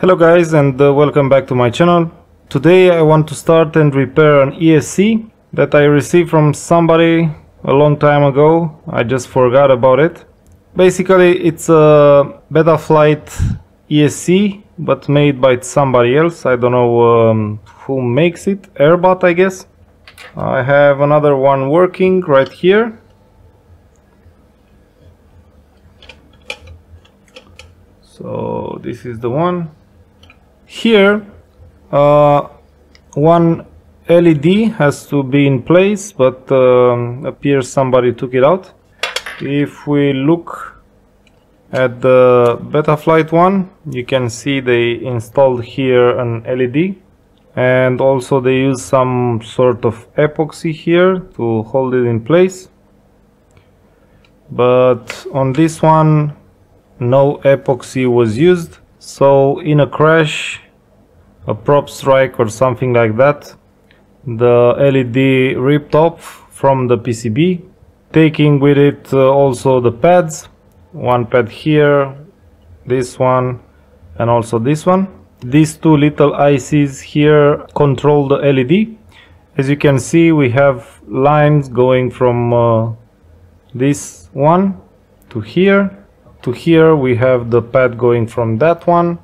Hello guys, and welcome back to my channel. Today I want to start and repair an ESC that I received from somebody a long time ago. I just forgot about it. Basically it's a Betaflight ESC but made by somebody else. I don't know who makes it, Airbot I guess. I have another one working right here. So this is the one. Here one LED has to be in place, but appears somebody took it out. If we look at the Betaflight one, you can see they installed here an LED, and also they use some sort of epoxy here to hold it in place. But on this one no epoxy was used. So in a crash, a prop strike or something like that, the LED ripped off from the PCB, taking with it also the pads. One pad here, this one, and also this one. These two little ICs here control the LED. As you can see, we have lines going from this one to here. To here we have the pad going from that one,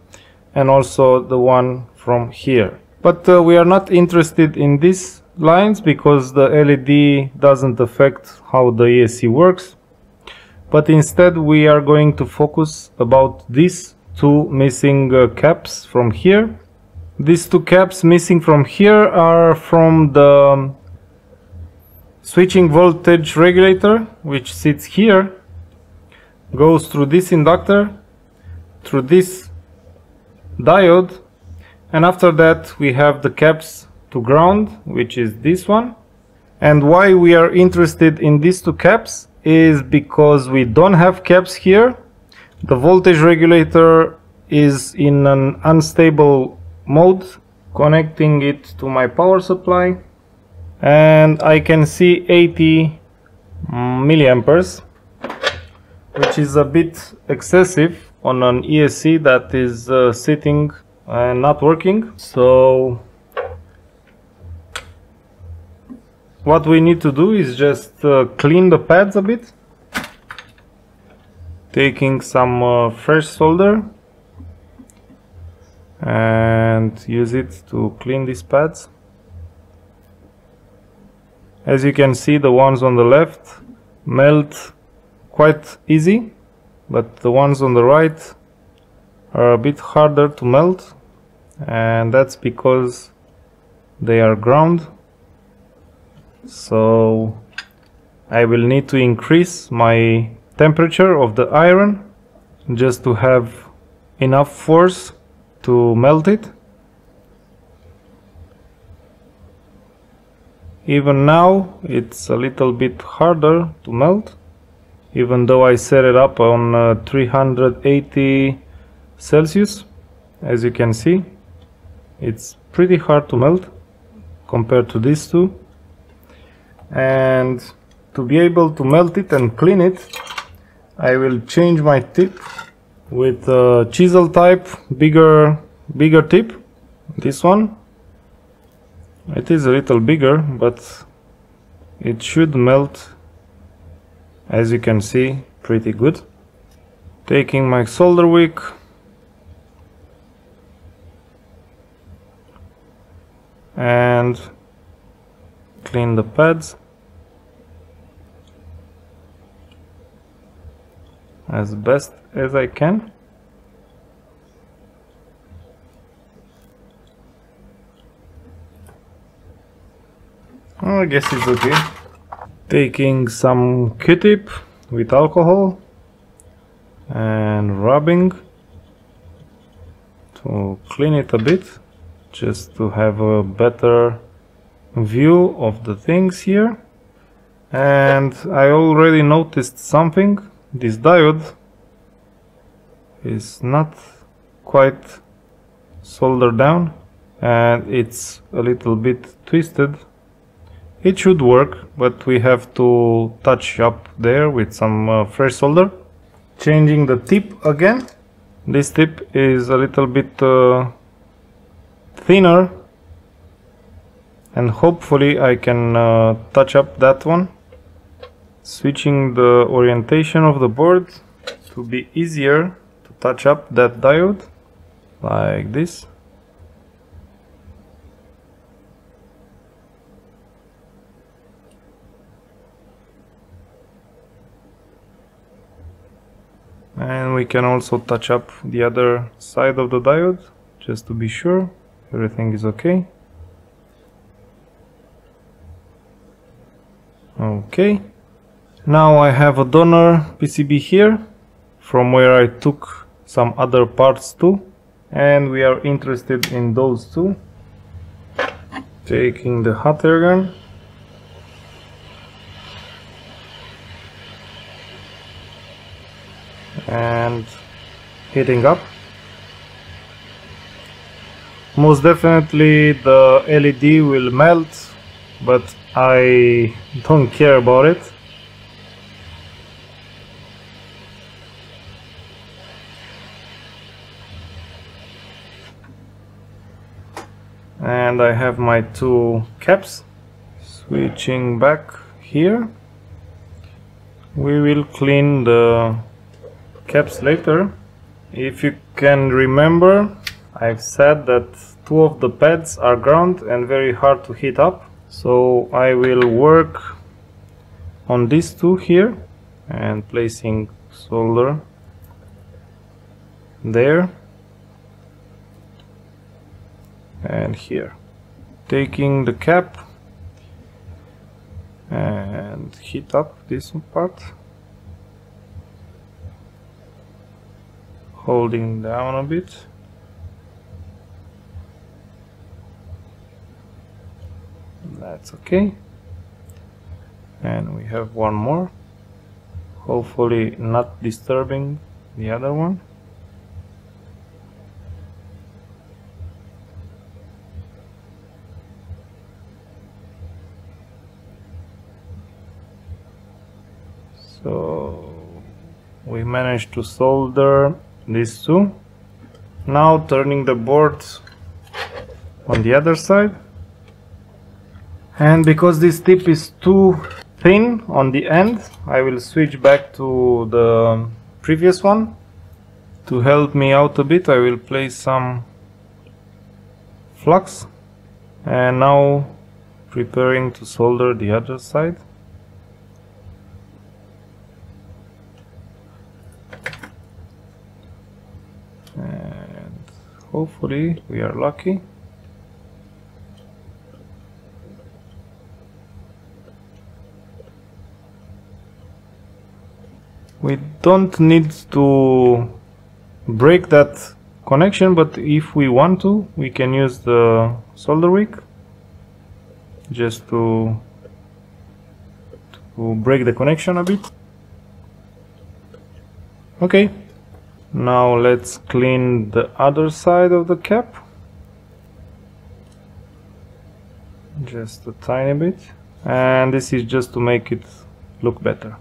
and also the one from here. But we are not interested in these lines because the LED doesn't affect how the ESC works. But instead we are going to focus about these two missing caps from here. These two caps missing from here are from the switching voltage regulator, which sits here, goes through this inductor, through this diode, and after that we have the caps to ground, which is this one. And why we are interested in these two caps is because we don't have caps here. The voltage regulator is in an unstable mode. Connecting it to my power supply, and I can see 80 milliamperes, which is a bit excessive on an ESC that is sitting and not working. So what we need to do is just clean the pads a bit, taking some fresh solder and use it to clean these pads. As you can see, the ones on the left melt quite easy, but the ones on the right are a bit harder to melt, and that's because they are ground. So I will need to increase my temperature of the iron just to have enough force to melt it. Even now it's a little bit harder to melt, even though I set it up on 380 Celsius. As you can see, it's pretty hard to melt compared to these two. And to be able to melt it and clean it, I will change my tip with a chisel type, bigger tip. This one, it is a little bigger, but it should melt, as you can see, pretty good. Taking my solder wick, and clean the pads as best as I can. I guess it's okay. Taking some Q-tip with alcohol and rubbing to clean it a bit, just to have a better view of the things here. And I already noticed something. This diode is not quite soldered down and it's a little bit twisted. It should work, but we have to touch up there with some fresh solder. Changing the tip again This tip is a little bit thinner, and hopefully I can touch up that one, switching the orientation of the board to be easier to touch up that diode, like this. And we can also touch up the other side of the diode, just to be sure everything is okay. Okay, now I have a donor PCB here, from where I took some other parts too, and we are interested in those two. Taking the hot air gun. And heating up. Most definitely the LED will melt, but I don't care about it. And I have my two caps. Switching back here, we will clean the caps later. If you can remember, I've said that two of the pads are ground and very hard to heat up, so I will work on these two here and placing solder there and here, taking the cap and heat up this part, holding down a bit, that's okay, and we have one more, hopefully not disturbing the other one. So we managed to solder these two. Now turning the board on the other side, and because this tip is too thin on the end, I will switch back to the previous one. To help me out a bit, I will place some flux, and now preparing to solder the other side. Hopefully we are lucky. We don't need to break that connection, but if we want to, we can use the solder wick just to break the connection a bit. Okay. Now let's clean the other side of the cap, just a tiny bit, and this is just to make it look better.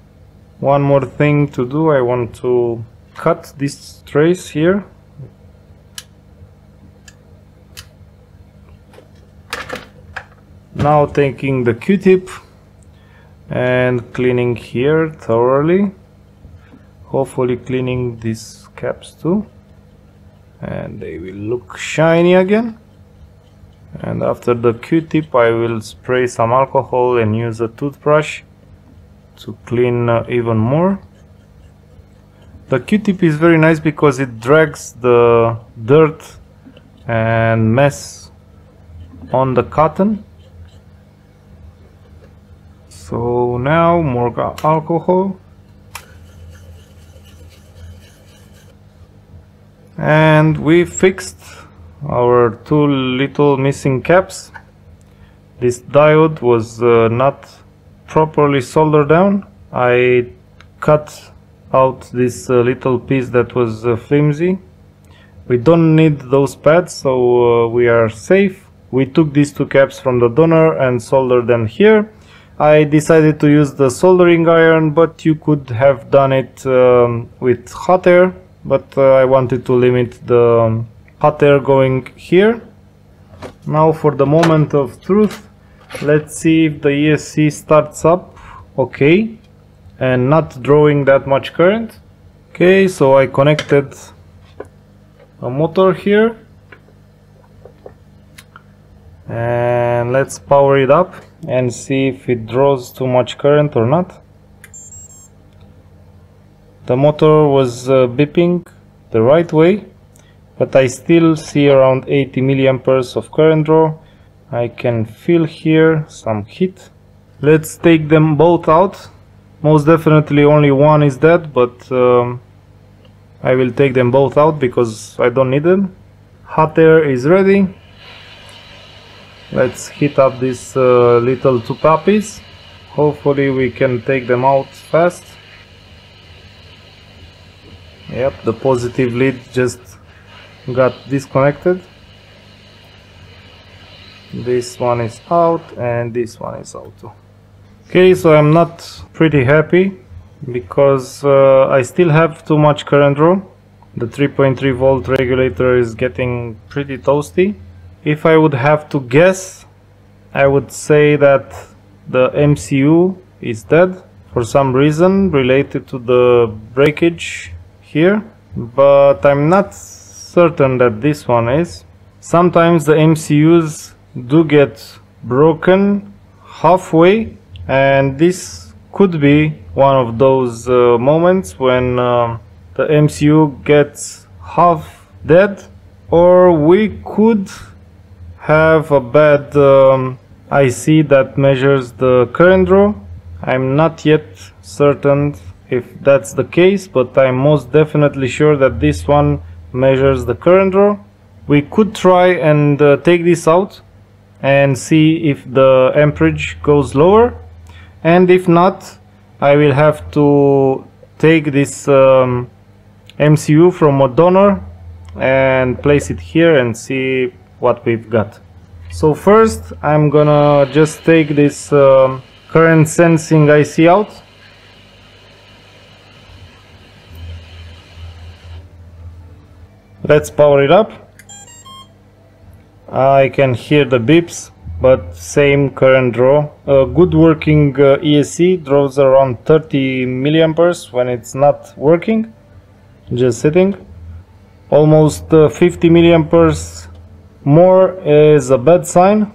One more thing to do, I want to cut this trace here, now taking the Q-tip and cleaning here thoroughly. Hopefully cleaning these caps too, and they will look shiny again. And after the Q-tip I will spray some alcohol and use a toothbrush to clean even more. The Q-tip is very nice because it drags the dirt and mess on the cotton. So now more alcohol. And we fixed our two little missing caps. This diode was not properly soldered down. I cut out this little piece that was flimsy. We don't need those pads, so we are safe. We took these two caps from the donor and soldered them here. I decided to use the soldering iron, but you could have done it with hot air. but I wanted to limit the hot air going here. Now for the moment of truth, let's see if the ESC starts up okay and not drawing that much current. Okay, so I connected a motor here and let's power it up and see if it draws too much current or not. The motor was beeping the right way, but I still see around 80 milliamperes of current draw. I can feel here some heat. Let's take them both out. Most definitely only one is dead, but I will take them both out because I don't need them. Hot air is ready. Let's heat up these little two puppies. Hopefully we can take them out fast. Yep, the positive lead just got disconnected. This one is out and this one is out too. Okay, so I'm not pretty happy because I still have too much current draw. The 3.3 volt regulator is getting pretty toasty. If I would have to guess, I would say that the MCU is dead for some reason related to the breakage here, but I'm not certain that this one is. Sometimes the MCUs do get broken halfway, and this could be one of those moments when the MCU gets half dead, or we could have a bad IC that measures the current draw. I'm not yet certain if that's the case, but I'm most definitely sure that this one measures the current draw. We could try and take this out and see if the amperage goes lower, and if not, I will have to take this MCU from a donor and place it here and see what we've got. So first I'm gonna just take this current sensing IC out. Let's power it up. I can hear the beeps, but same current draw. A good working ESC draws around 30 milliamperes when it's not working, just sitting. Almost 50 milliamperes more is a bad sign,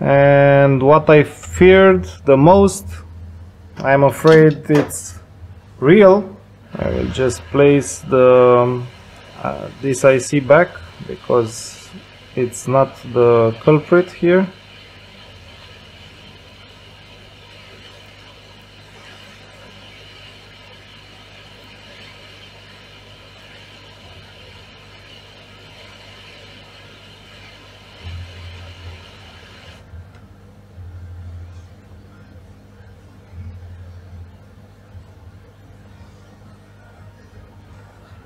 and what I feared the most, I'm afraid it's real. I will just place the this IC back because it's not the culprit here.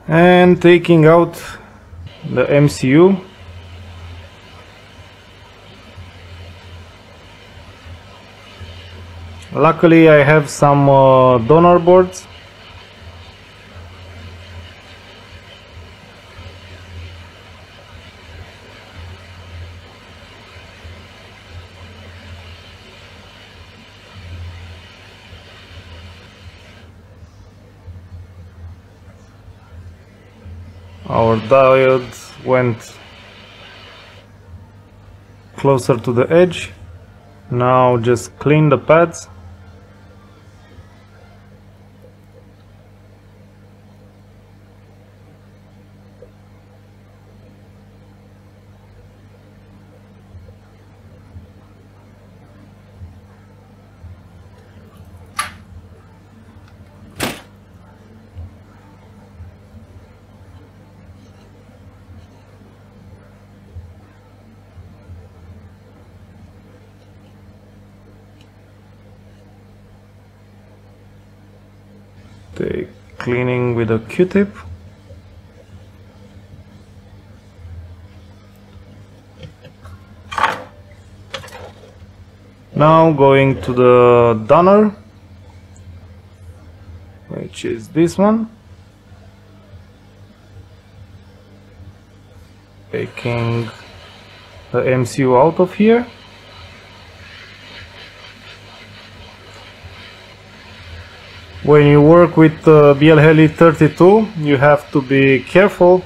And taking out the MCU. Luckily I have some donor boards. Our diode went closer to the edge. Now just clean the pads. Take cleaning with a Q-tip. Now going to the donor, which is this one. taking the MCU out of here. When you work with BLHeli 32, you have to be careful,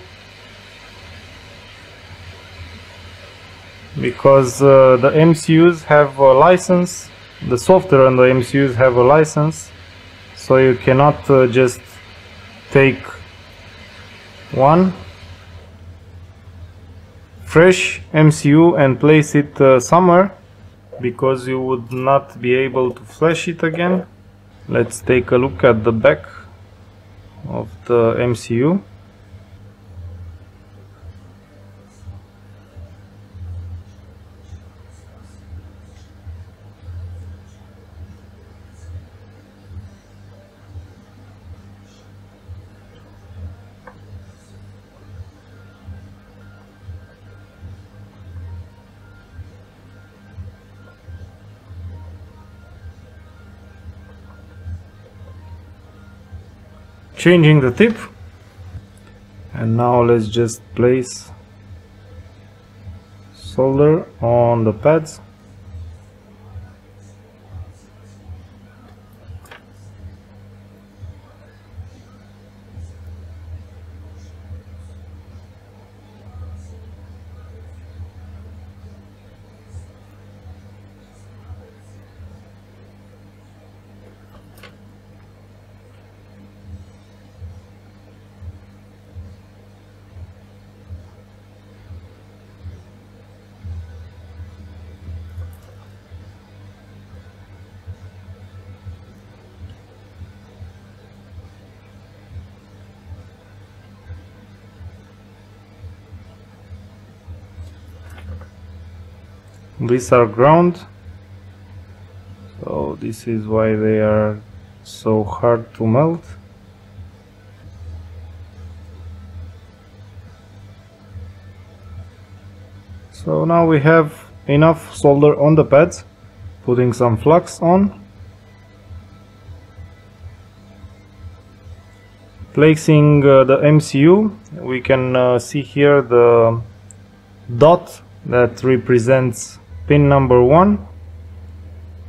because the MCUs have a license, the software and the MCUs have a license, so you cannot just take one fresh MCU and place it somewhere, because you would not be able to flash it again. Let's take a look at the back of the MCU. Changing the tip, and now let's just place solder on the pads. These are ground, so this is why they are so hard to melt. So now we have enough solder on the pads, putting some flux on, placing the MCU. We can see here the dot that represents pin number 1,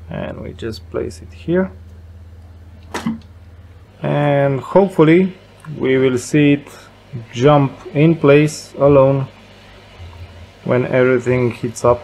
and we just place it here, and hopefully we will see it jump in place alone when everything heats up.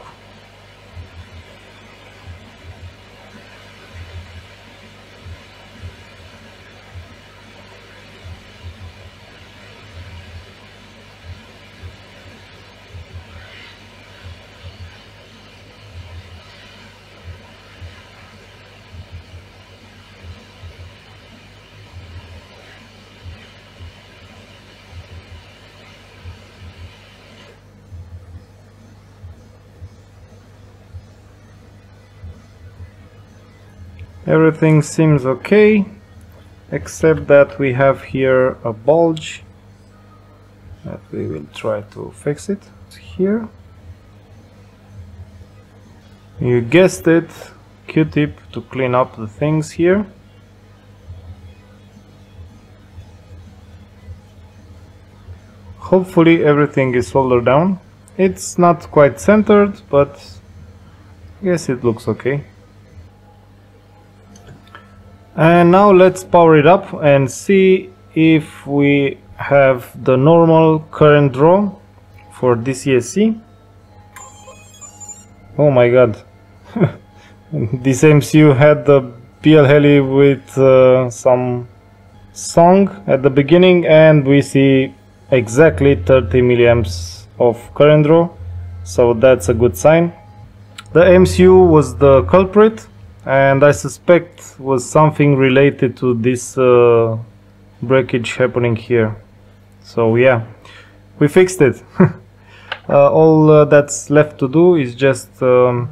Everything seems okay, except that we have here a bulge that we will try to fix it. Here, you guessed it, Q-tip to clean up the things here. Hopefully everything is soldered down. It's not quite centered, but I guess it looks okay. And now let's power it up and see if we have the normal current draw for this ESC. Oh my god, this MCU had the BLHeli with some song at the beginning, and we see exactly 30 milliamps of current draw, so that's a good sign. The MCU was the culprit, and I suspect was something related to this breakage happening here. So yeah, we fixed it. All that's left to do is just to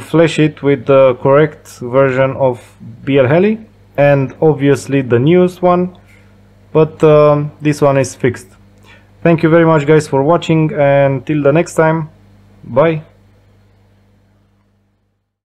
flash it with the correct version of BLHeli, and obviously the newest one, but this one is fixed. Thank you very much guys for watching, and till the next time, bye.